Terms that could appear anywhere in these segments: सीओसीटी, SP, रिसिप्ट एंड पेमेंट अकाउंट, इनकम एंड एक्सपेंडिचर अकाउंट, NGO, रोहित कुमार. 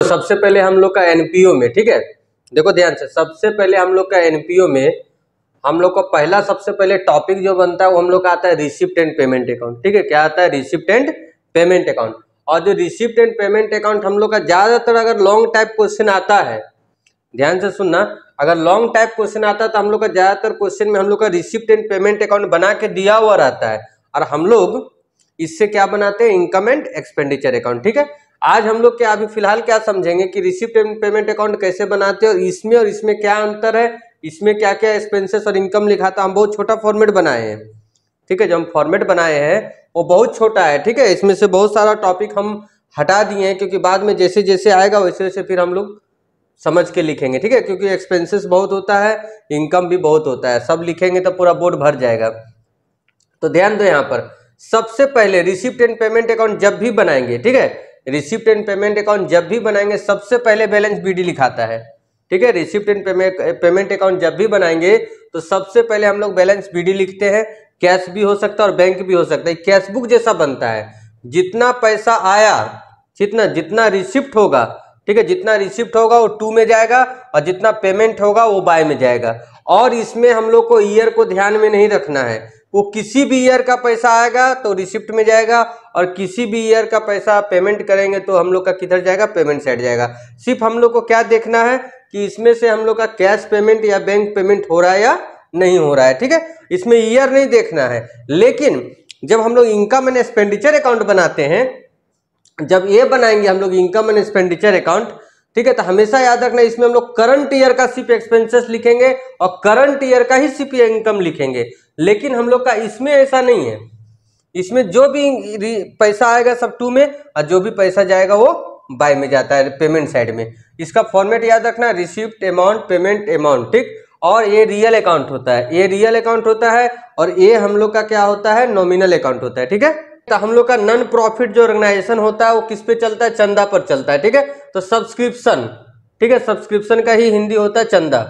तो सबसे पहले हम लोग का एनपीओ में, ठीक है, देखो ध्यान से, सबसे पहले हम लोग का एनपीओ में हम लोग का पहला सबसे पहले टॉपिक जो बनता है वो हम लोग का आता है रिसिप्ट एंड पेमेंट अकाउंट। ठीक है, क्या आता है? रिसिप्ट एंड पेमेंट अकाउंट। और जो रिसिप्ट एंड पेमेंट अकाउंट हम लोग का ज्यादातर अगर लॉन्ग टाइप क्वेश्चन आता है, ध्यान से सुनना, अगर लॉन्ग टाइप क्वेश्चन आता है तो हम लोग का ज्यादातर क्वेश्चन में हम लोग का रिसिप्ट एंड पेमेंट अकाउंट बना के दिया हुआ रहता है और हम लोग इससे क्या बनाते हैं? इनकम एंड एक्सपेंडिचर अकाउंट। ठीक है, आज हम लोग क्या अभी फिलहाल क्या समझेंगे कि रिसिप्ट एंड पेमेंट अकाउंट कैसे बनाते हैं और इसमें क्या अंतर है, इसमें क्या क्या एक्सपेंसेस और इनकम लिखा था। हम बहुत छोटा फॉर्मेट बनाए हैं, ठीक है, जो हम फॉर्मेट बनाए हैं वो बहुत छोटा है। ठीक है, इसमें से बहुत सारा टॉपिक हम हटा दिए हैं क्योंकि बाद में जैसे जैसे आएगा वैसे वैसे फिर हम लोग समझ के लिखेंगे। ठीक है, क्योंकि एक्सपेंसेस बहुत होता है, इनकम भी बहुत होता है, सब लिखेंगे तो पूरा बोर्ड भर जाएगा। तो ध्यान दो, यहाँ पर सबसे पहले रिसिप्ट एंड पेमेंट अकाउंट जब भी बनाएंगे, ठीक है, रिसिप्ट एंड पेमेंट अकाउंट जब भी बनाएंगे सबसे पहले बैलेंस बीडी लिखाता है। ठीक है, रिसिप्ट एंड पेमेंट अकाउंट जब भी बनाएंगे तो सबसे पहले हम लोग बैलेंस बीडी लिखते हैं। कैश भी हो सकता है और बैंक भी हो सकता है, कैश बुक जैसा बनता है। जितना पैसा आया, जितना रिसिप्ट होगा, ठीक है, जितना रिसिप्ट होगा वो टू में जाएगा और जितना पेमेंट होगा वो बाय में जाएगा। और इसमें हम लोग को ईयर को ध्यान में नहीं रखना है, वो किसी भी ईयर का पैसा आएगा तो रिसिप्ट में जाएगा और किसी भी ईयर का पैसा पेमेंट करेंगे तो हम लोग का किधर जाएगा? पेमेंट साइड जाएगा। सिर्फ हम लोग को क्या देखना है कि इसमें से हम लोग का कैश पेमेंट या बैंक पेमेंट हो रहा है या नहीं हो रहा है। ठीक है, इसमें ईयर नहीं देखना है। लेकिन जब हम लोग इनकम एंड एक्सपेंडिचर अकाउंट बनाते हैं, जब ये बनाएंगे हम लोग इनकम एंड एक्सपेंडिचर अकाउंट, ठीक है, तो हमेशा याद रखना इसमें हम लोग करंट ईयर का सिर्फ एक्सपेंसेस लिखेंगे और करंट ईयर का ही सिर्फ इनकम लिखेंगे। लेकिन हम लोग का इसमें ऐसा नहीं है, इसमें जो भी पैसा आएगा सब टू में और जो भी पैसा जाएगा वो बाय में जाता है, पेमेंट साइड में। इसका फॉर्मेट याद रखना, रिसिप्ट अमाउंट, पेमेंट अमाउंट, ठीक। और ये रियल अकाउंट होता है, ये रियल अकाउंट होता है और ये हम लोग का क्या होता है? नॉमिनल अकाउंट होता है। ठीक है, तो हम लोग का नॉन प्रॉफिट जो ऑर्गेनाइजेशन होता है वो किस पे चलता है? चंदा पर चलता है। ठीक है, तो सब्सक्रिप्शन, ठीक है, सब्सक्रिप्शन का ही हिंदी होता है चंदा।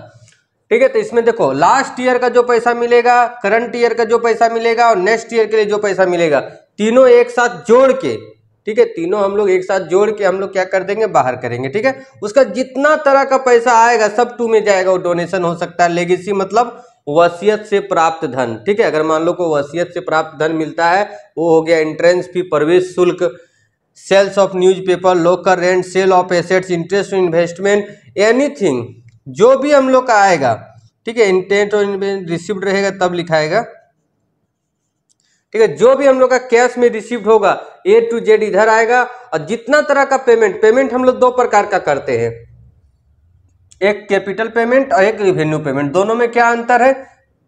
ठीक है, तो इसमें देखो लास्ट ईयर का जो पैसा मिलेगा, करंट ईयर का जो पैसा मिलेगा और नेक्स्ट ईयर के लिए जो पैसा मिलेगा, तीनों एक साथ जोड़ के, ठीक है, तीनों हम लोग एक साथ जोड़ के हम लोग क्या कर देंगे? बाहर करेंगे। ठीक है, उसका जितना तरह का पैसा आएगा सब टू में जाएगा। वो डोनेशन हो सकता है, लेगेसी मतलब वसीयत से प्राप्त धन, ठीक है, अगर मान लो को वसीयत से प्राप्त धन मिलता है वो हो गया एंट्रेंस फी, प्रवेश शुल्क, sales of newspaper, local rent, sale of assets, interest on investment, anything, जो भी हम लोग का आएगा, ठीक है, इंटेंट ऑन रिसिप्ट रहेगा तब लिखाएगा। ठीक है, जो भी हम लोग का कैश में रिसिप्ट होगा ए टू जेड इधर आएगा। और जितना तरह का पेमेंट, पेमेंट हम लोग दो प्रकार का करते हैं, एक कैपिटल पेमेंट और एक रिवेन्यू पेमेंट। दोनों में क्या अंतर है?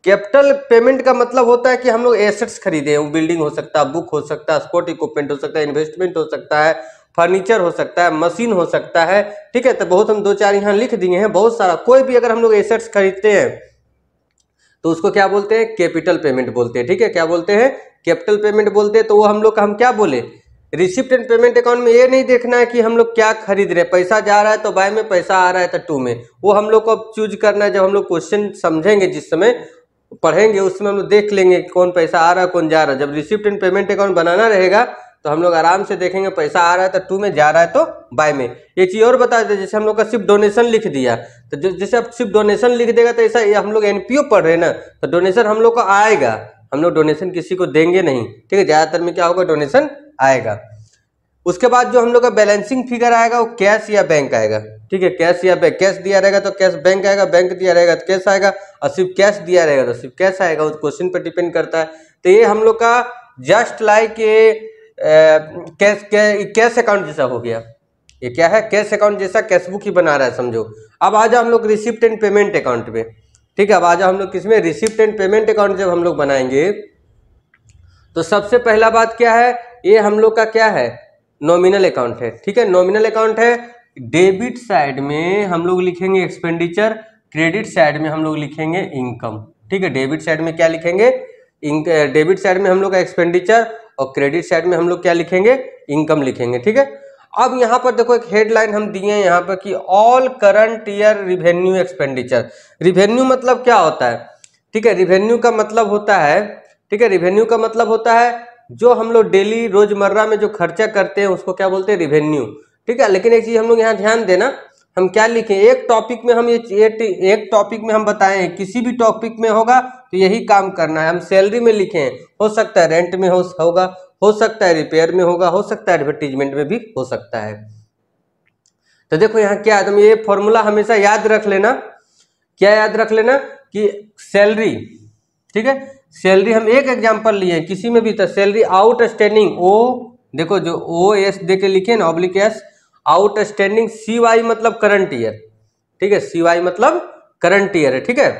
कैपिटल पेमेंट का मतलब होता है कि हम लोग एसेट्स खरीदे, वो बिल्डिंग हो सकता है, बुक हो सकता है, स्पोर्ट इक्विपमेंट हो सकता है, इन्वेस्टमेंट हो सकता है, फर्नीचर हो सकता है, मशीन हो सकता है। ठीक है, तो बहुत हम दो चार यहाँ लिख दिए हैं, बहुत सारा। कोई भी अगर हम लोग एसेट्स खरीदते हैं तो उसको क्या बोलते हैं? कैपिटल पेमेंट बोलते हैं। ठीक है, क्या बोलते हैं? कैपिटल पेमेंट बोलते हैं। तो वो हम लोग का हम क्या बोले? रिसिप्ट एंड पेमेंट अकाउंट में ये नहीं देखना है कि हम लोग क्या खरीद रहे हैं, पैसा जा रहा है तो बाय में, पैसा आ रहा है तो टू में। वो हम लोग को अब चूज करना है, जब हम लोग क्वेश्चन समझेंगे, जिस समय पढ़ेंगे उस समय हम लोग देख लेंगे कौन पैसा आ रहा है कौन जा रहा है। जब रिसिप्ट एंड पेमेंट अकाउंट बनाना रहेगा तो हम लोग आराम से देखेंगे, पैसा आ रहा है तो टू में, जा रहा है तो बाय में। ये चीज़ और बता देते, जैसे हम लोग का सिर्फ डोनेशन लिख दिया, तो जैसे आप सिर्फ डोनेशन लिख देगा तो ऐसा हम लोग एनपीओ पढ़ रहे हैं ना, तो डोनेशन हम लोग को आएगा, हम लोग डोनेशन किसी को देंगे नहीं। ठीक है, ज़्यादातर में क्या होगा? डोनेशन आएगा। उसके बाद जो हम लोग का बैलेंसिंग फिगर आएगा वो कैश या बैंक आएगा। ठीक है, कैश या बैंक, कैश दिया रहेगा तो कैश बैंक आएगा, बैंक दिया रहेगा तो कैश आएगा, और सिर्फ कैश दिया रहेगा तो सिर्फ कैश आएगा। उस क्वेश्चन पर डिपेंड करता है। तो ये हम लोग का जस्ट लाइक ये कैश अकाउंट जैसा हो गया। ये क्या है? कैश अकाउंट जैसा कैश बुक ही बना रहा है, समझो। अब आ जाओ हम लोग रिसिप्ट एंड पेमेंट अकाउंट में। ठीक है, अब आ जाओ हम लोग किस में? रिसिप्ट एंड पेमेंट अकाउंट जब हम लोग बनाएंगे तो सबसे पहला बात क्या है? ये हम लोग का क्या है? नॉमिनल अकाउंट है। ठीक है, नॉमिनल अकाउंट है। डेबिट साइड में हम लोग लिखेंगे एक्सपेंडिचर, क्रेडिट साइड में हम लोग लिखेंगे इनकम। ठीक है, डेबिट साइड में क्या लिखेंगे? डेबिट साइड में हम लोग का एक्सपेंडिचर और क्रेडिट साइड में हम लोग क्या लिखेंगे? इनकम लिखेंगे। ठीक है, अब यहाँ पर देखो एक हेडलाइन हम दिए हैं यहाँ पर कि all current year revenue expenditure. Revenue मतलब क्या होता है? ठीक है, रिवेन्यू का मतलब होता है, ठीक है, रिवेन्यू का मतलब होता है जो हम लोग डेली रोजमर्रा में जो खर्चा करते हैं उसको क्या बोलते हैं? रिवेन्यू। ठीक है। लेकिन एक चीज हम लोग यहाँ ध्यान देना, हम क्या लिखें, एक टॉपिक में हम एक टॉपिक में हम बताएं, किसी भी टॉपिक में होगा तो यही काम करना है। हम सैलरी में लिखें, हो सकता है रेंट में होगा, हो सकता है रिपेयर में होगा, हो सकता है एडवर्टीजमेंट में भी हो सकता है। तो देखो यहाँ क्या है, तो ये फॉर्मूला हमेशा याद रख लेना। क्या याद रख लेना कि सैलरी, ठीक है, सैलरी हम एक एग्जाम्पल लिए किसी में भी, तो सैलरी आउटस्टैंडिंग ओ, देखो जो ओ एस दे के लिखे ना, oblique S, outstanding C Y मतलब करंट ईयर, ठीक है, सी वाई मतलब करंट ईयर है, ठीक है,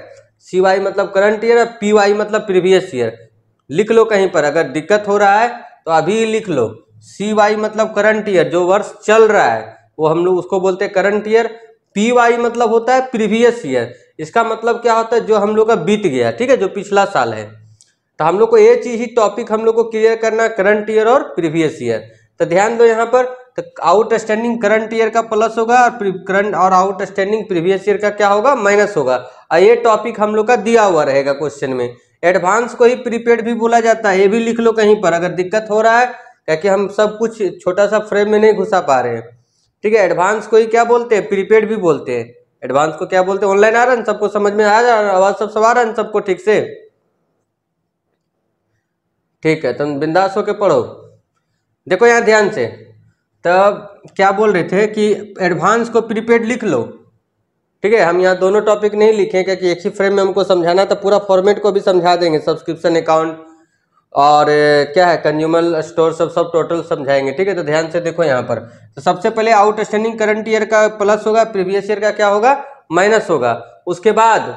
सी वाई मतलब करंट ईयर, पी वाई मतलब प्रीवियस ईयर। लिख लो कहीं पर, अगर दिक्कत हो रहा है तो अभी लिख लो, सी वाई मतलब करंट ईयर, जो वर्ष चल रहा है वो हम लोग उसको बोलते हैं करंट ईयर। पी वाई मतलब होता है प्रीवियस ईयर, इसका मतलब क्या होता है, जो हम लोग का बीत गया, ठीक है, जो पिछला साल है। तो हम लोग को ये चीज ही टॉपिक हम लोग को क्लियर करना, करंट ईयर और प्रीवियस ईयर। तो ध्यान दो यहाँ पर, तो आउटस्टैंडिंग करंट ईयर का प्लस होगा और करंट और आउटस्टैंडिंग प्रीवियस ईयर का क्या होगा, माइनस होगा। और ये टॉपिक हम लोग का दिया हुआ रहेगा क्वेश्चन में। एडवांस को ही प्रीपेड भी बोला जाता है, ये भी लिख लो कहीं पर अगर दिक्कत हो रहा है, क्योंकि हम सब कुछ छोटा सा फ्रेम में नहीं घुसा पा रहे हैं, ठीक है। एडवांस को ही क्या बोलते हैं, प्रीपेड भी बोलते हैं। एडवांस को क्या बोलते हैं, ऑनलाइन आ रहा है सबको समझ में आ रहा है, आवाज सब आ रहा है सबको ठीक से, ठीक है, तुम बिंदास होके पढ़ो। देखो यहाँ ध्यान से, तब क्या बोल रहे थे कि एडवांस को प्रीपेड लिख लो, ठीक है, हम यहाँ दोनों टॉपिक नहीं लिखे क्योंकि एक ही फ्रेम में हमको समझाना, तो पूरा फॉर्मेट को भी समझा देंगे, सब्सक्रिप्शन अकाउंट और क्या है कंज्यूमर स्टोर सब टोटल समझाएंगे, ठीक है। तो ध्यान से देखो यहाँ पर, तो सबसे पहले आउटस्टैंडिंग करंट ईयर का प्लस होगा, प्रीवियस ईयर का क्या होगा, माइनस होगा। उसके बाद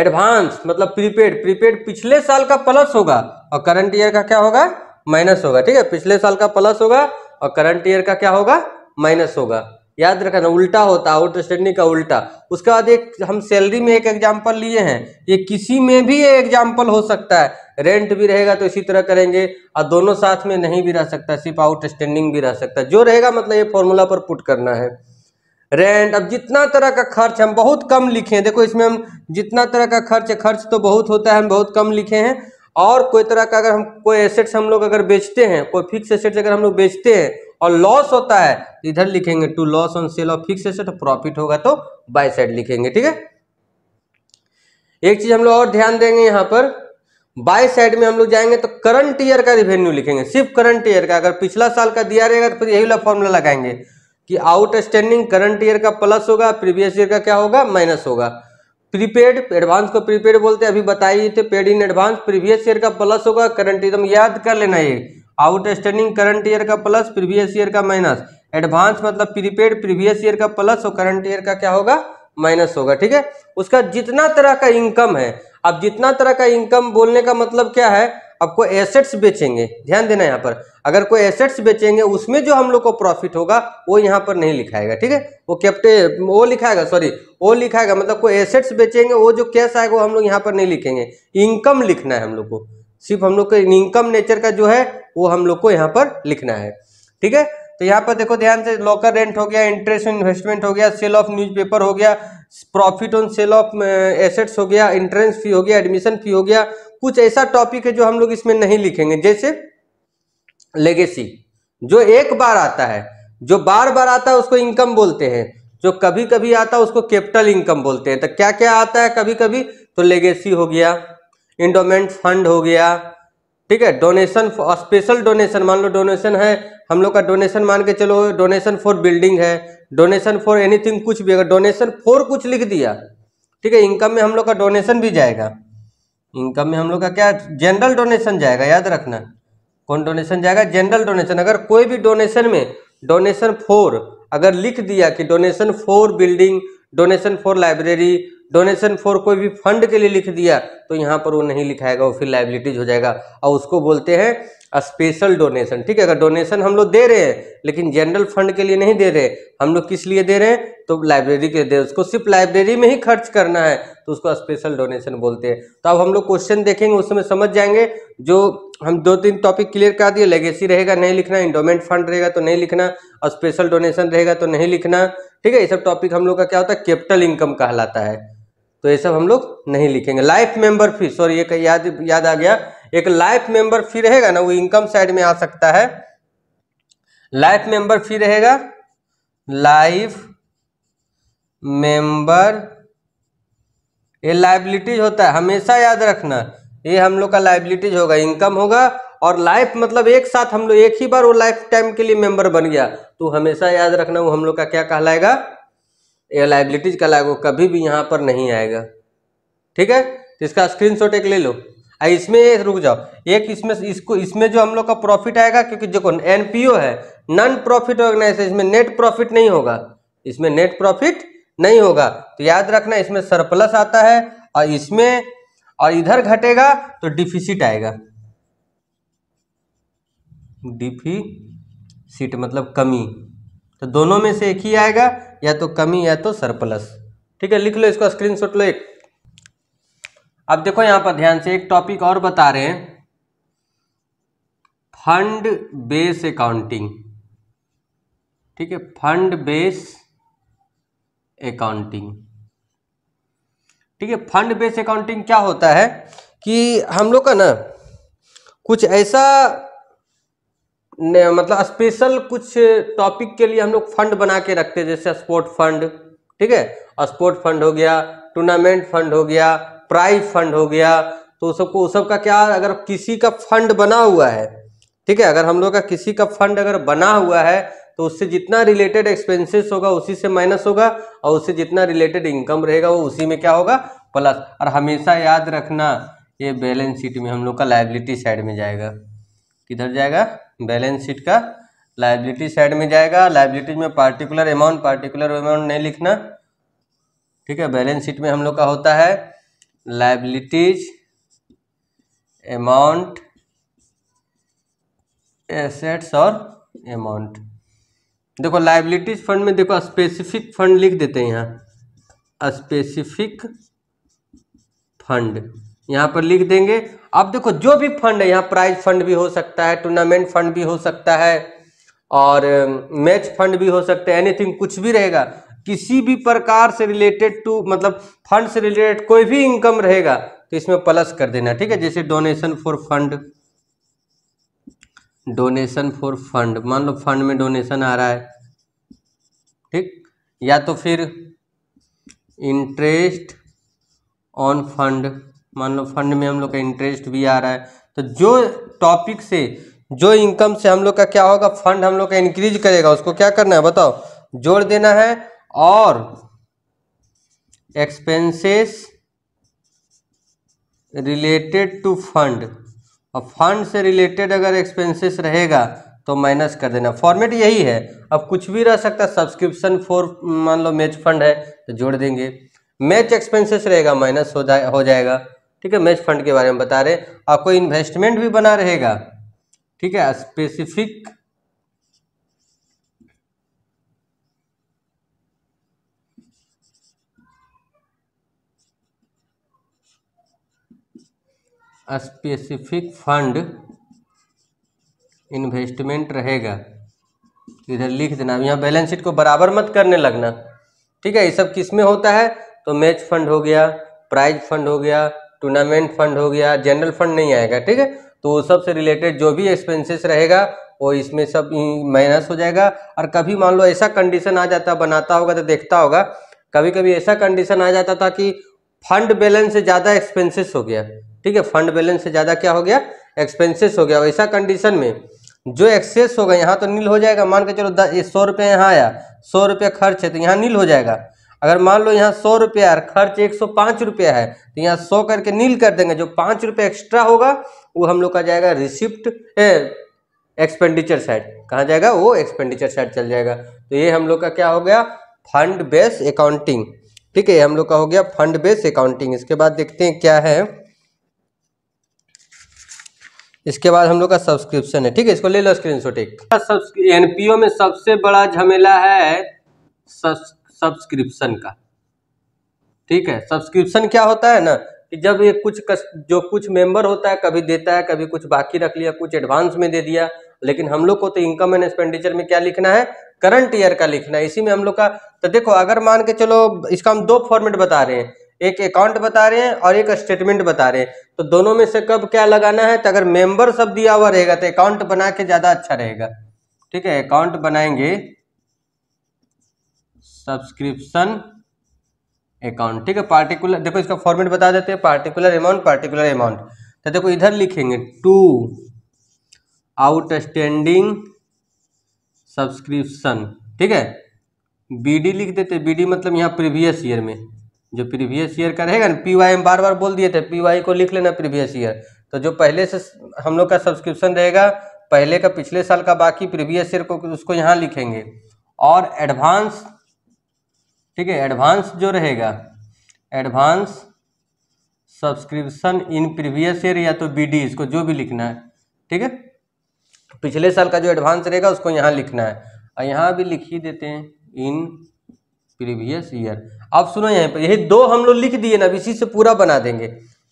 एडवांस मतलब प्रीपेड, प्रीपेड पिछले साल का प्लस होगा और करंट ईयर का क्या होगा, माइनस होगा, ठीक है, पिछले साल का प्लस होगा और करंट ईयर का क्या होगा, माइनस होगा। याद रखना, उल्टा होता है आउटस्टैंडिंग का उल्टा। उसके बाद एक हम सैलरी में एक एग्जाम्पल लिए हैं, ये किसी में भी एग्जाम्पल हो सकता है, रेंट भी रहेगा तो इसी तरह करेंगे, और दोनों साथ में नहीं भी रह सकता, सिर्फ आउटस्टैंडिंग भी रह सकता है, जो रहेगा मतलब ये फॉर्मूला पर पुट करना है। रेंट, अब जितना तरह का खर्च, हम बहुत कम लिखे हैं, देखो इसमें हम जितना तरह का खर्च तो बहुत होता है, हम बहुत कम लिखे हैं। और कोई तरह का अगर हम कोई एसेट्स हम लोग अगर बेचते हैं, कोई फिक्स एसेट्स अगर हम लोग बेचते हैं और लॉस होता है तो इधर लिखेंगे to loss on sale of fix asset, profit होगा तो बाय साइड लिखेंगे, ठीक है। एक चीज हम लोग और ध्यान देंगे यहाँ पर, बाय साइड में हम लोग जाएंगे तो करंट ईयर का रिवेन्यू लिखेंगे, सिर्फ करंट ईयर का। अगर पिछला साल का दिया रहेगा तो फिर यही वाला फॉर्मूला लगाएंगे कि आउटस्टैंडिंग करंट ईयर का प्लस होगा, प्रीवियस ईयर का क्या होगा, माइनस होगा। प्रीपेड, एडवांस को प्रीपेड बोलते हैं, अभी बताइए थे, paid in advance, previous year का प्लस होगा, करंट ईयर, याद कर लेना, ये आउटस्टैंडिंग करंट ईयर का प्लस, प्रीवियस ईयर का माइनस, एडवांस मतलब प्रीपेड, प्रीवियस ईयर का प्लस और करंट ईयर का क्या होगा, माइनस होगा, ठीक है। उसका जितना तरह का इनकम है, अब जितना तरह का इनकम बोलने का मतलब क्या है, आपको एसेट्स बेचेंगे, ध्यान देना यहाँ पर, अगर कोई एसेट्स बेचेंगे उसमें जो हम लोग को प्रॉफिट होगा वो यहाँ पर नहीं लिखाएगा, ठीक है, वो कैपिटल वो लिखाएगा, सॉरी वो लिखाएगा मतलब कोई एसेट्स बेचेंगे, वो जो कैश आएगा वो हम लोग यहाँ पर नहीं लिखेंगे, इनकम लिखना है हम लोग को, सिर्फ हम लोग को इनकम नेचर का जो है वो हम लोग को यहाँ पर लिखना है, ठीक है। तो यहाँ पर देखो ध्यान से, लॉकर रेंट हो गया, इंटरेस्ट ऑन इन्वेस्टमेंट हो गया, सेल ऑफ न्यूज़पेपर हो गया, profit on sale of assets हो गया, एंट्रेंस फी हो गया, एडमिशन फी हो गया। कुछ ऐसा टॉपिक है जो हम लोग इसमें नहीं लिखेंगे, जैसे लेगेसी, जो एक बार आता है, जो बार बार आता है उसको इनकम बोलते हैं, जो कभी कभी आता है उसको कैपिटल इनकम बोलते हैं। तो क्या क्या आता है कभी कभी, तो लेगेसी हो गया, इंडोमेंट फंड हो गया, ठीक है, डोनेशन, स्पेशल डोनेशन, मान लो डोनेशन है हम लोग का, डोनेशन मान के चलो, डोनेशन फॉर बिल्डिंग है, डोनेशन फॉर एनीथिंग, कुछ भी, अगर डोनेशन फॉर कुछ लिख दिया, ठीक है, इनकम में हम लोग का डोनेशन भी जाएगा, इनकम में हम लोग का क्या, जनरल डोनेशन जाएगा, याद रखना, कौन डोनेशन जाएगा, जनरल डोनेशन। अगर कोई भी डोनेशन में डोनेशन फॉर अगर लिख दिया कि donation for building, donation for library, donation for कोई भी फंड के लिए लिख दिया तो यहाँ पर वो नहीं लिखाएगा, वो फिर लाइबिलिटीज हो जाएगा, और उसको बोलते हैं स्पेशल डोनेशन, ठीक है। अगर डोनेशन हम लोग दे रहे हैं लेकिन जनरल फंड के लिए नहीं दे रहे, हम लोग किस लिए दे रहे हैं, तो लाइब्रेरी के लिए दे रहे, उसको सिर्फ लाइब्रेरी में ही खर्च करना है तो उसको स्पेशल डोनेशन बोलते हैं। तो अब हम लोग क्वेश्चन देखेंगे उस समय समझ जाएंगे, जो हम 2-3 टॉपिक क्लियर कर दिए, लेगेसी रहेगा नहीं लिखना, इंडोमेंट फंड रहेगा तो नहीं लिखना, और स्पेशल डोनेशन रहेगा तो नहीं लिखना, ठीक है। ये सब टॉपिक हम लोग का क्या होता है, कैपिटल इनकम कहलाता है, तो ये सब हम लोग नहीं लिखेंगे। लाइफ मेंबर फी, सॉरी ये याद आ गया, एक लाइफ मेंबर फी रहेगा ना, वो इनकम साइड में आ सकता है, लाइफ मेंबर फिर रहेगा लाइफ मेंबर, ये लाइबिलिटीज होता है, हमेशा याद रखना ये हम लोग का लाइबिलिटीज होगा, इनकम होगा और लाइफ मतलब एक साथ हम लोग एक ही बार वो लाइफ टाइम के लिए मेंबर बन गया तो हमेशा याद रखना वो हम लोग का क्या कहलाएगा, ये लाइबिलिटीज कहलाएगा, कभी भी यहाँ पर नहीं आएगा। ठीक है, इसका स्क्रीनशॉट एक ले लो। इसमें रुक जाओ, एक इसमें इसको इसमें जो हम लोग का प्रॉफिट आएगा क्योंकि जो एनपीओ है नॉन प्रॉफिट ऑर्गेनाइजेशन इसमें नेट प्रॉफिट नहीं होगा, इसमें नेट प्रॉफिट नहीं होगा तो याद रखना इसमें सरप्लस आता है और इसमें और इधर घटेगा तो डिफिसिट आएगा, डिफिसिट मतलब कमी, तो दोनों में से एक ही आएगा या तो कमी या तो सरप्लस। ठीक है, लिख लो इसका स्क्रीनशॉट लो एक। अब देखो यहाँ पर ध्यान से एक टॉपिक और बता रहे हैं, फंड बेस अकाउंटिंग। ठीक है, फंड बेस अकाउंटिंग। ठीक है, फंड बेस अकाउंटिंग क्या होता है कि हम लोग का ना कुछ ऐसा मतलब स्पेशल कुछ टॉपिक के लिए हम लोग फंड बना के रखते हैं, जैसे स्पोर्ट फंड। ठीक है, स्पोर्ट फंड हो गया, टूर्नामेंट फंड हो गया, प्राइज फंड हो गया, तो सबको सबका क्या, अगर किसी का फंड बना हुआ है, ठीक है, अगर हम लोग का किसी का फंड अगर बना हुआ है तो उससे जितना रिलेटेड एक्सपेंसेस होगा उसी से माइनस होगा और उससे जितना रिलेटेड इनकम रहेगा वो उसी में क्या होगा, प्लस। और हमेशा याद रखना ये बैलेंस शीट में हम लोग का लायबिलिटी साइड में जाएगा, किधर जाएगा, बैलेंस शीट का लायबिलिटी साइड में जाएगा। लायबिलिटीज में पार्टिकुलर अमाउंट नहीं लिखना। ठीक है, बैलेंस शीट में हम लोग का होता है लायबिलिटीज अमाउंट एसेट्स और अमाउंट। देखो लायबिलिटीज फंड में देखो स्पेसिफिक फंड लिख देते हैं यहाँ, स्पेसिफिक फंड यहाँ पर लिख देंगे। अब देखो जो भी फंड है यहाँ, प्राइज फंड भी हो सकता है, टूर्नामेंट फंड भी हो सकता है और मैच फंड भी हो सकता है, एनीथिंग कुछ भी रहेगा, किसी भी प्रकार से रिलेटेड टू मतलब फंड से रिलेटेड कोई भी इनकम रहेगा तो इसमें प्लस कर देना। ठीक है, जैसे donation for fund, donation for fund, मान लो फंड में डोनेशन आ रहा है, ठीक, या तो फिर इंटरेस्ट ऑन फंड, मान लो फंड में हम लोग का इंटरेस्ट भी आ रहा है, तो जो टॉपिक से जो इनकम से हम लोग का क्या होगा, फंड हम लोग का इंक्रीज करेगा, उसको क्या करना है बताओ, जोड़ देना है और एक्सपेंसेस रिलेटेड टू फंड, और फंड से रिलेटेड अगर एक्सपेंसेस रहेगा तो माइनस कर देना। फॉर्मेट यही है, अब कुछ भी रह सकता है, सब्सक्रिप्शन फॉर मान लो मैच फंड है तो जोड़ देंगे, मैच एक्सपेंसेस रहेगा माइनस हो जाएगा। ठीक है, मैच फंड के बारे में बता रहे, आपको इन्वेस्टमेंट भी बना रहेगा। ठीक है, स्पेसिफिक स्पेसिफिक फंड इन्वेस्टमेंट रहेगा, इधर लिख देना। अब यहाँ बैलेंस शीट को बराबर मत करने लगना। ठीक है, ये सब किस में होता है, तो मैच फंड हो गया, प्राइज फंड हो गया, टूर्नामेंट फंड हो गया, जनरल फंड नहीं आएगा। ठीक है, तो वो सब से रिलेटेड जो भी एक्सपेंसेस रहेगा वो इसमें सब माइनस हो जाएगा। और कभी मान लो ऐसा कंडीशन आ जाता, बनाता होगा तो देखता होगा, कभी कभी ऐसा कंडीशन आ जाता था कि फंड बैलेंस से ज़्यादा एक्सपेंसेस हो गया। ठीक है, फंड बैलेंस से ज़्यादा क्या हो गया, एक्सपेंसेस हो गया। ऐसा कंडीशन में जो एक्सेस होगा यहाँ तो नील हो जाएगा, मान के चलो 100 रुपये यहाँ आया, 100 रुपये खर्च है तो यहाँ नील हो जाएगा। अगर मान लो यहाँ 100 रुपया और खर्च 105 रुपया है तो यहाँ 100 करके नील कर देंगे, जो 5 रुपये एक्स्ट्रा होगा वो हम लोग का जाएगा रिसिप्ट एक्सपेंडिचर साइड, कहाँ जाएगा वो एक्सपेंडिचर साइड चल जाएगा। तो ये हम लोग का क्या हो गया, फंड बेस अकाउंटिंग। ठीक है, ये हम लोग का हो गया फंड बेस अकाउंटिंग। इसके बाद देखते हैं क्या है, इसके बाद हम लोग का सब्सक्रिप्शन है। ठीक है, इसको ले लो स्क्रीनशॉट एक। एनपीओ में सबसे बड़ा झमेला है सब्सक्रिप्शन का। ठीक है, सब्सक्रिप्शन क्या होता है ना कि जब ये जो कुछ मेंबर होता है, कभी देता है, कभी कुछ बाकी रख लिया, कुछ एडवांस में दे दिया, लेकिन हम लोग को तो इनकम एंड एक्सपेंडिचर में क्या लिखना है, करंट ईयर का लिखना है। इसी में हम लोग का तो देखो, अगर मान के चलो इसका हम 2 फॉर्मेट बता रहे हैं, एक अकाउंट बता रहे हैं और एक स्टेटमेंट बता रहे हैं, तो दोनों में से कब क्या लगाना है, तो अगर मेंबर सब दिया हुआ रहेगा तो अकाउंट बना के ज़्यादा अच्छा रहेगा। ठीक है, अकाउंट बनाएंगे सब्सक्रिप्शन अकाउंट। ठीक है, पार्टिकुलर, देखो इसका फॉर्मेट बता देते हैं, पार्टिकुलर अमाउंट। तो देखो इधर लिखेंगे टू आउटस्टैंडिंग सब्सक्रिप्शन। ठीक है, बीडी लिख देते, बीडी मतलब यहाँ प्रीवियस ईयर में जो प्रीवियस ईयर का रहेगा ना, पीवाई हम बार बार बोल दिए थे, पीवाई को लिख लेना प्रीवियस ईयर। तो जो पहले से हम लोग का सब्सक्रिप्शन रहेगा, पहले का पिछले साल का बाकी प्रीवियस ईयर को उसको यहाँ लिखेंगे। और एडवांस, ठीक है, एडवांस जो रहेगा, advance subscription in previous year या तो बीडी, इसको जो भी लिखना है। ठीक है, पिछले साल का जो एडवांस रहेगा उसको यहाँ लिखना है, और यहाँ भी लिख ही देते हैं इन प्रीवियस ईयर। अब सुनो यहाँ पर, यही दो हम लोग लिख दिए ना, अब इसी से पूरा बना देंगे।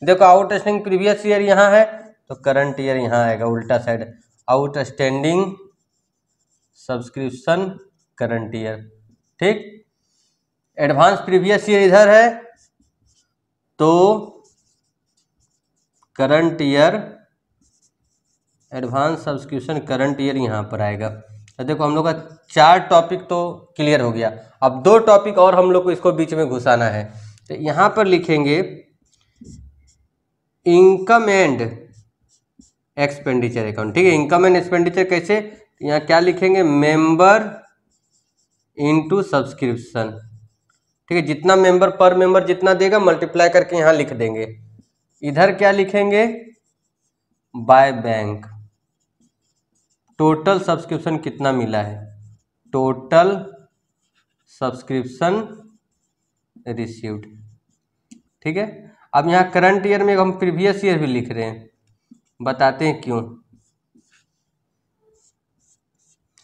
देखो आउटस्टैंडिंग प्रीवियस ईयर यहाँ है तो करंट ईयर यहाँ आएगा, उल्टा side, outstanding subscription current year. ठीक, एडवांस प्रीवियस ईयर इधर है तो current year, advance subscription current year यहाँ पर आएगा। तो देखो हम लोग का चार टॉपिक तो क्लियर हो गया। अब दो टॉपिक और हम लोग को इसको बीच में घुसाना है। तो यहाँ पर लिखेंगे इनकम एंड एक्सपेंडिचर अकाउंट। ठीक है, इनकम एंड एक्सपेंडिचर कैसे, यहाँ क्या लिखेंगे, मेंबर इनटू सब्सक्रिप्शन। ठीक है, जितना मेंबर पर मेंबर जितना देगा मल्टीप्लाई करके यहाँ लिख देंगे। इधर क्या लिखेंगे, बाय बैंक, टोटल सब्सक्रिप्शन कितना मिला है, टोटल सब्सक्रिप्शन रिसीव्ड। ठीक है, अब यहाँ करंट ईयर में हम प्रीवियस ईयर भी लिख रहे हैं, बताते हैं क्यों।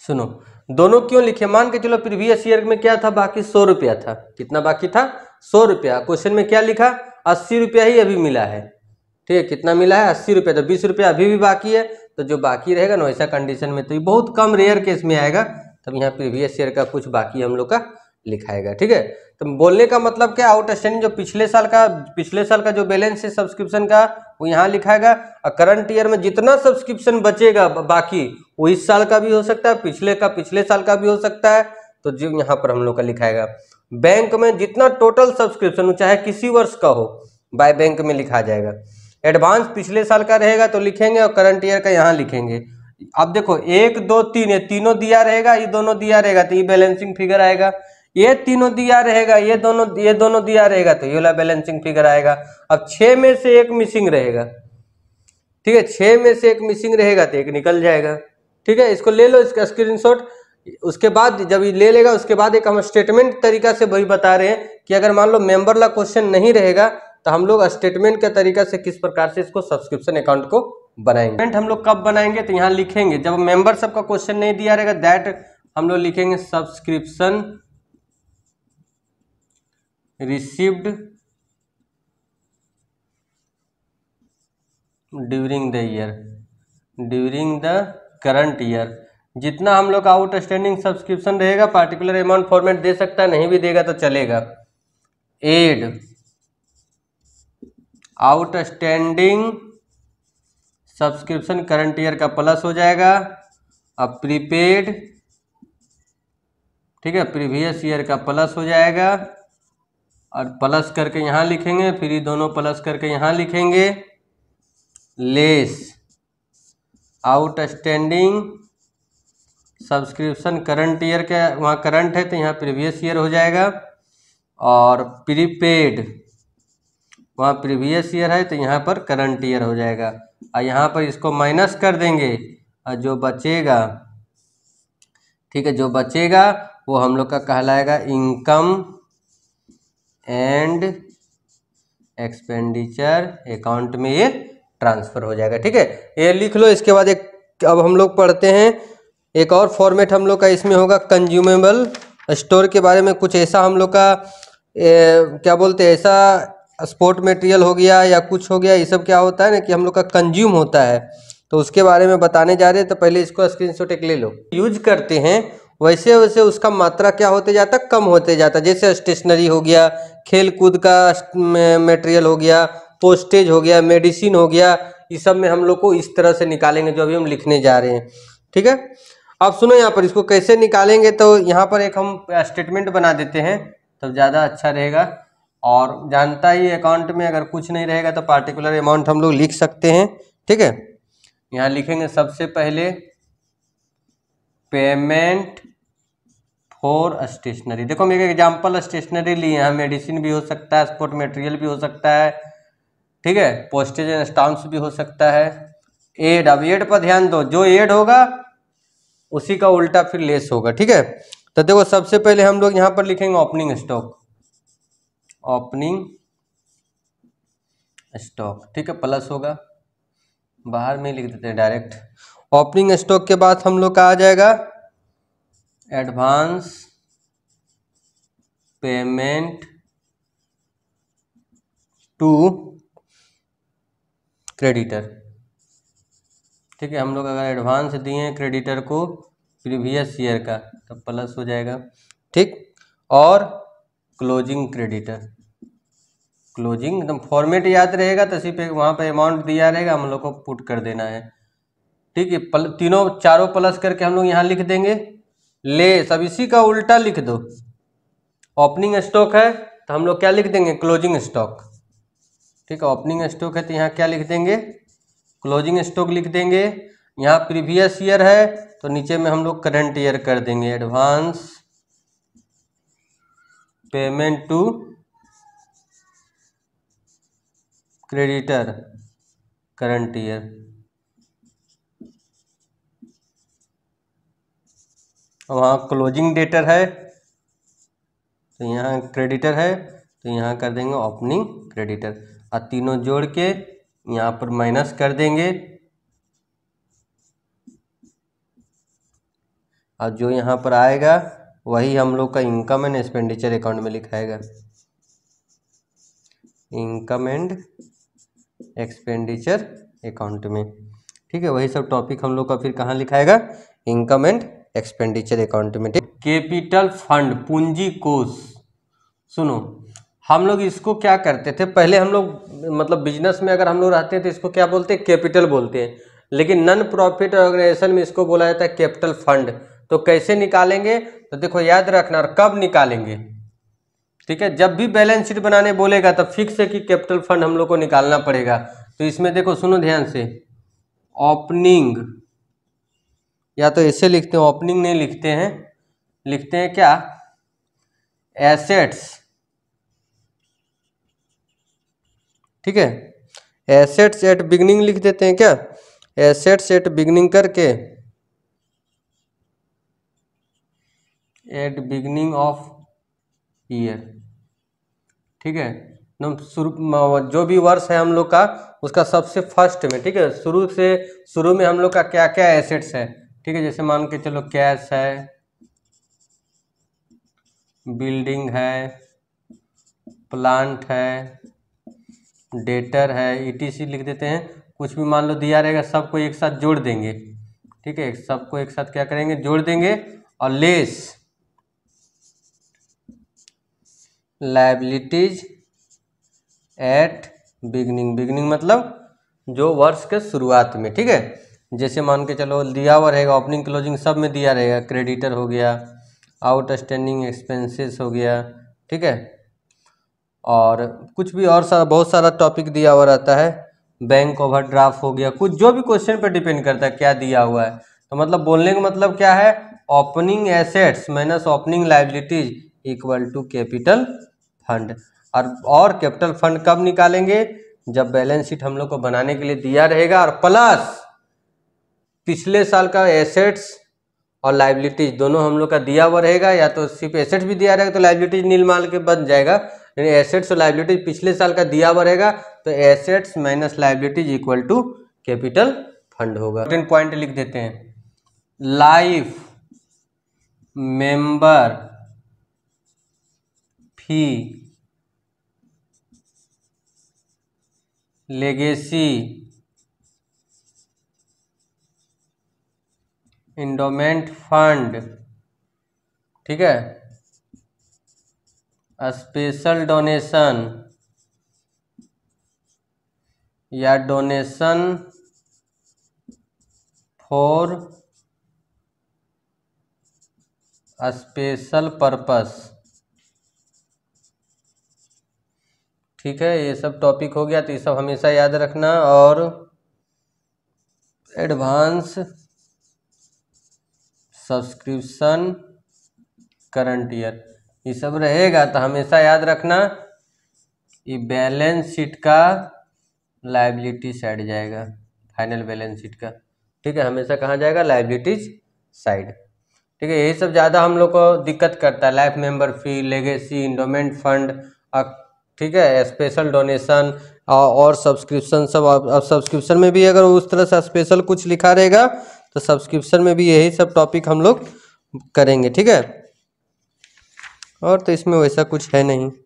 सुनो, दोनों क्यों लिखे, मान के चलो प्रीवियस ईयर में क्या था, बाकी 100 रुपया था, कितना बाकी था, 100 रुपया। क्वेश्चन में क्या लिखा, 80 रुपया ही अभी मिला है। ठीक है, कितना मिला है, 80 रुपया, तो 20 रुपया अभी भी बाकी है। तो जो बाकी रहेगा ना वैसा कंडीशन में तो ये बहुत कम रेयर केस में आएगा, तब यहाँ प्रीवियस ईयर का कुछ बाकी हम लोग का लिखाएगा। ठीक है, तो बोलने का मतलब क्या, आउटस्टैंडिंग जो पिछले साल का जो बैलेंस है सब्सक्रिप्शन का वो यहाँ लिखाएगा, और करंट ईयर में जितना सब्सक्रिप्शन बचेगा बाकी वो इस साल का भी हो सकता है, पिछले साल का भी हो सकता है, तो जो यहाँ पर हम लोग का लिखाएगा। बैंक में जितना टोटल सब्सक्रिप्शन चाहे किसी वर्ष का हो, बाय बैंक में लिखा जाएगा। एडवांस पिछले साल का रहेगा तो लिखेंगे, और करंट ईयर का यहाँ लिखेंगे। अब देखो 1, 2, 3 ये तीनों दिया रहेगा, ये दोनों दिया रहेगा तो ये बैलेंसिंग फिगर आएगा, ये तीनों दिया रहेगा, ये दोनों दिया रहेगा तो ये वाला बैलेंसिंग फिगर आएगा। अब 6 में से एक मिसिंग रहेगा। ठीक है, 6 में से एक मिसिंग रहेगा तो एक निकल जाएगा। ठीक है, इसको ले लो, इसका स्क्रीनशॉट। उसके बाद जब ये ले लेगा उसके बाद एक हम स्टेटमेंट तरीका से वही बता रहे हैं कि अगर मान लो मेंबर ला क्वेश्चन नहीं रहेगा तो हम लोग स्टेटमेंट का तरीका से किस प्रकार से इसको सब्सक्रिप्शन अकाउंट को बनाएंगे। हम लोग कब बनाएंगे, तो यहाँ लिखेंगे जब मेंबर सबका क्वेश्चन नहीं दिया रहेगा, दैट हम लोग लिखेंगे subscription received during the current year। जितना हम लोग आउटस्टैंडिंग सब्सक्रिप्शन रहेगा, पार्टिकुलर अमाउंट फॉर्मेट दे सकता है, नहीं भी देगा तो चलेगा। Add outstanding subscription current year का प्लस हो जाएगा, अब प्रीपेड, ठीक है, प्रीवियस ईयर का प्लस हो जाएगा, और प्लस करके यहाँ लिखेंगे, फिर ये दोनों प्लस करके यहाँ लिखेंगे, less outstanding subscription current year का, वहाँ करंट है तो यहाँ प्रीवियस ईयर हो जाएगा, और प्रीपेड वहाँ प्रीवियस ईयर है तो यहाँ पर करंट ईयर हो जाएगा, और यहाँ पर इसको माइनस कर देंगे, और जो बचेगा, ठीक है, जो बचेगा वो हम लोग का कहलाएगा इनकम एंड एक्सपेंडिचर अकाउंट में ये ट्रांसफर हो जाएगा। ठीक है, ये लिख लो। इसके बाद एक अब हम लोग पढ़ते हैं, एक और फॉर्मेट हम लोग का इसमें होगा कंज्यूमेबल स्टोर के बारे में कुछ ऐसा हम लोग का क्या बोलते हैं, ऐसा स्पोर्ट मटेरियल हो गया या कुछ हो गया, ये सब क्या होता है ना कि हम लोग का कंज्यूम होता है, तो उसके बारे में बताने जा रहे हैं। तो पहले इसको स्क्रीनशॉट एक ले लो। यूज करते हैं वैसे वैसे उसका मात्रा क्या होते जाता, कम होते जाता। जैसे स्टेशनरी हो गया, खेल कूद का मटेरियल हो गया, पोस्टेज हो गया, मेडिसिन हो गया, इस सब में हम लोग को इस तरह से निकालेंगे जो अभी हम लिखने जा रहे हैं। ठीक है, अब सुनो यहाँ पर इसको कैसे निकालेंगे, तो यहाँ पर एक हम स्टेटमेंट बना देते हैं तब ज़्यादा अच्छा रहेगा। और जानता ही अकाउंट में अगर कुछ नहीं रहेगा तो पार्टिकुलर अमाउंट हम लोग लिख सकते हैं, ठीक है। यहाँ लिखेंगे सबसे पहले पेमेंट फॉर स्टेशनरी। देखो हम एक एग्जाम्पल स्टेशनरी लिए हैं, मेडिसिन भी हो सकता है, स्पोर्ट मटेरियल भी हो सकता है, ठीक है, पोस्टेज एंड स्टाम्प्स भी हो सकता है। एड, अब एड पर ध्यान दो, जो एड होगा उसी का उल्टा फिर लेस होगा, ठीक है। तो देखो सबसे पहले हम लोग यहाँ पर लिखेंगे ओपनिंग स्टॉक, ओपनिंग स्टॉक, ठीक है, प्लस होगा, बाहर में लिख देते हैं डायरेक्ट। ओपनिंग स्टॉक के बाद हम लोग का आ जाएगा एडवांस पेमेंट टू क्रेडिटर, ठीक है। हम लोग अगर एडवांस दिए हैं क्रेडिटर को प्रीवियस ईयर का तो प्लस हो जाएगा, ठीक। और क्लोजिंग क्रेडिटर, क्लोजिंग एकदम फॉर्मेट याद रहेगा तो सिर्फ वहाँ पे अमाउंट दिया रहेगा, हम लोग को पुट कर देना है, ठीक है। तीनों चारों प्लस करके हम लोग यहाँ लिख देंगे लेस। अब इसी का उल्टा लिख दो, ओपनिंग स्टॉक है तो हम लोग क्या लिख देंगे क्लोजिंग स्टॉक, ठीक है। ओपनिंग स्टॉक है तो यहाँ क्या लिख देंगे क्लोजिंग स्टॉक लिख देंगे। यहाँ प्रीवियस ईयर है तो नीचे में हम लोग करंट ईयर कर देंगे, advance payment to creditor current year, वहाँ क्लोजिंग डेटर है तो यहाँ क्रेडिटर है तो यहाँ कर देंगे ओपनिंग क्रेडिटर, और तीनों जोड़ के यहाँ पर माइनस कर देंगे। और जो यहाँ पर आएगा वही हम लोग का इनकम एंड एक्सपेंडिचर अकाउंट में लिखाएगा, इनकम एंड एक्सपेंडिचर अकाउंट में, ठीक है। वही सब टॉपिक हम लोग का फिर कहाँ लिखाएगा, इनकम एंड एक्सपेंडिचर अकाउंट में, ठीक। कैपिटल फंड, पूंजी कोष, सुनो हम लोग इसको क्या करते थे पहले, हम लोग मतलब बिजनेस में अगर हम लोग रहते हैं तो इसको क्या बोलते हैं, कैपिटल बोलते हैं, लेकिन नॉन प्रॉफिट ऑर्गेनाइजेशन में इसको बोला जाता है कैपिटल फंड। तो कैसे निकालेंगे, तो देखो याद रखना, और कब निकालेंगे, ठीक है, जब भी बैलेंस शीट बनाने बोलेगा तब फिक्स है कि कैपिटल फंड हम लोग को निकालना पड़ेगा। तो इसमें देखो सुनो ध्यान से, ओपनिंग, या तो ऐसे लिखते हैं, ओपनिंग नहीं लिखते हैं, लिखते हैं क्या, एसेट्स, ठीक है, एसेट्स एट बिगनिंग लिख देते हैं क्या, एसेट्स एट बिगनिंग करके एट बिगनिंग ऑफ ईयर, ठीक है, शुरू जो भी वर्ष है हम लोग का उसका सबसे फर्स्ट में, ठीक है, शुरू में हम लोग का क्या क्या एसेट्स है, ठीक है, जैसे मान के चलो कैश है, बिल्डिंग है, प्लांट है, डेटर है, ईटीसी लिख देते हैं, कुछ भी मान लो दिया रहेगा सबको एक साथ जोड़ देंगे, ठीक है, सबको एक साथ क्या करेंगे जोड़ देंगे। और less liabilities at beginning, beginning मतलब जो वर्ष के शुरुआत में, ठीक है, जैसे मान के चलो दिया हुआ रहेगा ओपनिंग क्लोजिंग सब में दिया रहेगा, क्रेडिटर हो गया, आउटस्टैंडिंग एक्सपेंसेस हो गया, ठीक है, और कुछ भी और सारा बहुत सारा टॉपिक दिया हुआ रहता है, बैंक ओवरड्राफ्ट हो गया, कुछ जो भी क्वेश्चन पर डिपेंड करता है क्या दिया हुआ है। तो मतलब बोलने का मतलब क्या है, opening assets minus opening liabilities equal to capital fund. और कैपिटल फंड कब निकालेंगे, जब बैलेंस शीट हम लोग को बनाने के लिए दिया रहेगा और प्लस पिछले साल का एसेट्स और लायबिलिटीज दोनों हम लोग का दिया हुआ रहेगा, या तो सिर्फ एसेट्स भी दिया रहेगा तो लायबिलिटीज नीलमाल के बन जाएगा, यानी एसेट्स और लायबिलिटीज पिछले साल का दिया हुआ रहेगा तो assets minus liabilities equal to capital fund होगा। इंपॉर्टेंट पॉइंट लिख देते हैं, life member fee, legacy, endowment fund, ठीक है, स्पेशल डोनेशन या डोनेशन फॉर स्पेशल पर्पस। ठीक है, ये सब टॉपिक हो गया, तो ये सब हमेशा याद रखना। और एडवांस सब्सक्रिप्शन करंट ईयर ये सब रहेगा, तो हमेशा याद रखना ये बैलेंस शीट का लायबिलिटी साइड जाएगा, फाइनल बैलेंस शीट का। ठीक है, हमेशा कहाँ जाएगा? Liabilities side. ठीक है, यही सब ज़्यादा हम लोग को दिक्कत करता है, life member fee, legacy, endowment fund, ठीक है, स्पेशल डोनेशन और सब्सक्रिप्शन सब। अब सब्सक्रिप्शन में भी अगर उस तरह से स्पेशल कुछ लिखा रहेगा तो सब्सक्रिप्शन में भी यही सब टॉपिक हम लोग करेंगे। ठीक है, और तो इसमें वैसा कुछ है नहीं।